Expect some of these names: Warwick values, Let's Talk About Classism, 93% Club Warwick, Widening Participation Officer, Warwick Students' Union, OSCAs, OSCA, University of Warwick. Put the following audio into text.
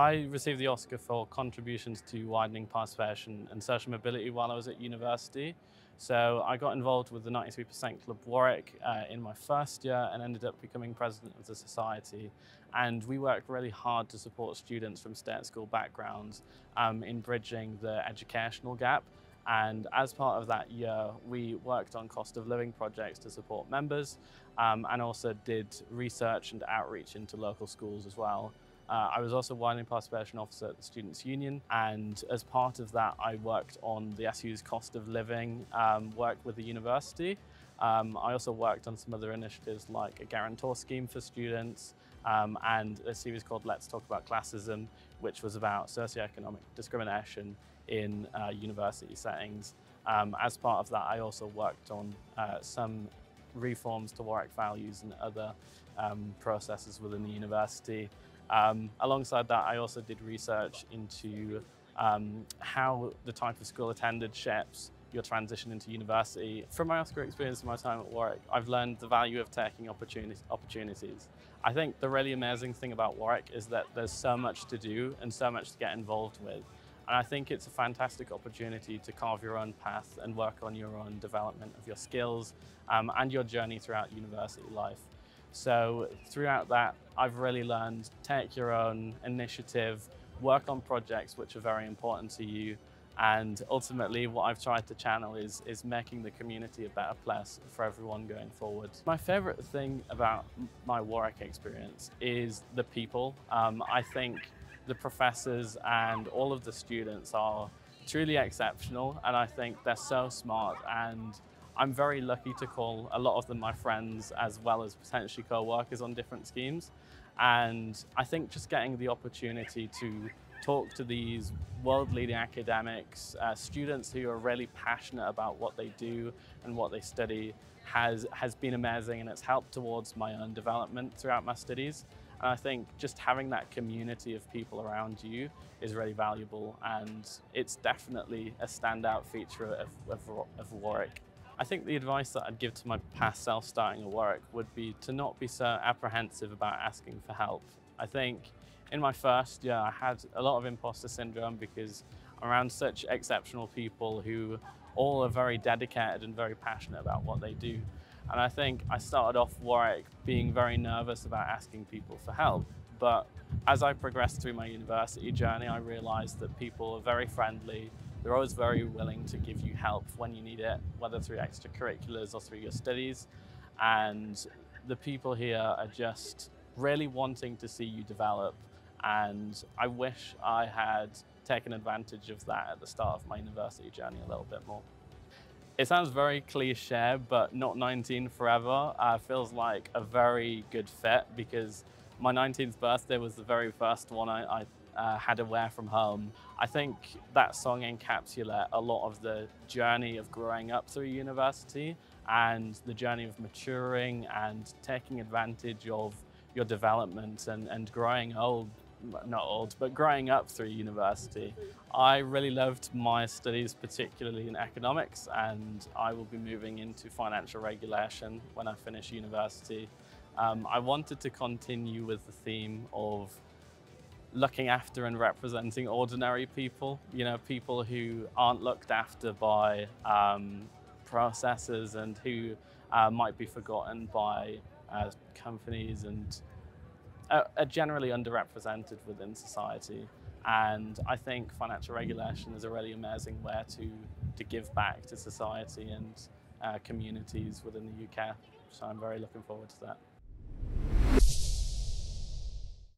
I received the Oscar for contributions to widening participation and social mobility while I was at university. So I got involved with the 93% Club Warwick in my first year and ended up becoming president of the society. And we work really hard to support students from state school backgrounds in bridging the educational gap. And as part of that year, we worked on cost of living projects to support members and also did research and outreach into local schools as well. I was also Widening Participation Officer at the Students' Union, and as part of that I worked on the SU's cost of living work with the university. I also worked on some other initiatives like a guarantor scheme for students and a series called Let's Talk About Classism, which was about socioeconomic discrimination in university settings. As part of that I also worked on some reforms to Warwick values and other processes within the university. Alongside that, I also did research into how the type of school attended shapes your transition into university. From my OSCA experience and my time at Warwick, I've learned the value of taking opportunities. I think the really amazing thing about Warwick is that there's so much to do and so much to get involved with. And I think it's a fantastic opportunity to carve your own path and work on your own development of your skills and your journey throughout university life. So throughout that, I've really learned take your own initiative, work on projects which are very important to you, and ultimately what I've tried to channel is making the community a better place for everyone going forward. My favourite thing about my Warwick experience is the people. I think the professors and all of the students are truly exceptional, and I think they're so smart, and I'm very lucky to call a lot of them my friends as well as potentially co-workers on different schemes. And I think just getting the opportunity to talk to these world-leading academics, students who are really passionate about what they do and what they study has been amazing, and it's helped towards my own development throughout my studies. And I think just having that community of people around you is really valuable, and it's definitely a standout feature of Warwick. I think the advice that I'd give to my past self starting at Warwick would be to not be so apprehensive about asking for help. I think in my first year I had a lot of imposter syndrome because I'm around such exceptional people who all are very dedicated and very passionate about what they do. And I think I started off Warwick being very nervous about asking people for help. But as I progressed through my university journey, I realized that people are very friendly. They're always very willing to give you help when you need it, whether through extracurriculars or through your studies. And the people here are just really wanting to see you develop. And I wish I had taken advantage of that at the start of my university journey a little bit more. It sounds very cliche, but not 19 forever feels like a very good fit, because my 19th birthday was the very first one I had away from home. I think that song encapsulates a lot of the journey of growing up through university and the journey of maturing and taking advantage of your development and growing old, not old, but growing up through university. I really loved my studies, particularly in economics, and I will be moving into financial regulation when I finish university. I wanted to continue with the theme of looking after and representing ordinary people, you know, people who aren't looked after by processes and who might be forgotten by companies and are generally underrepresented within society. And I think financial regulation is a really amazing way to give back to society and communities within the UK. So I'm very looking forward to that.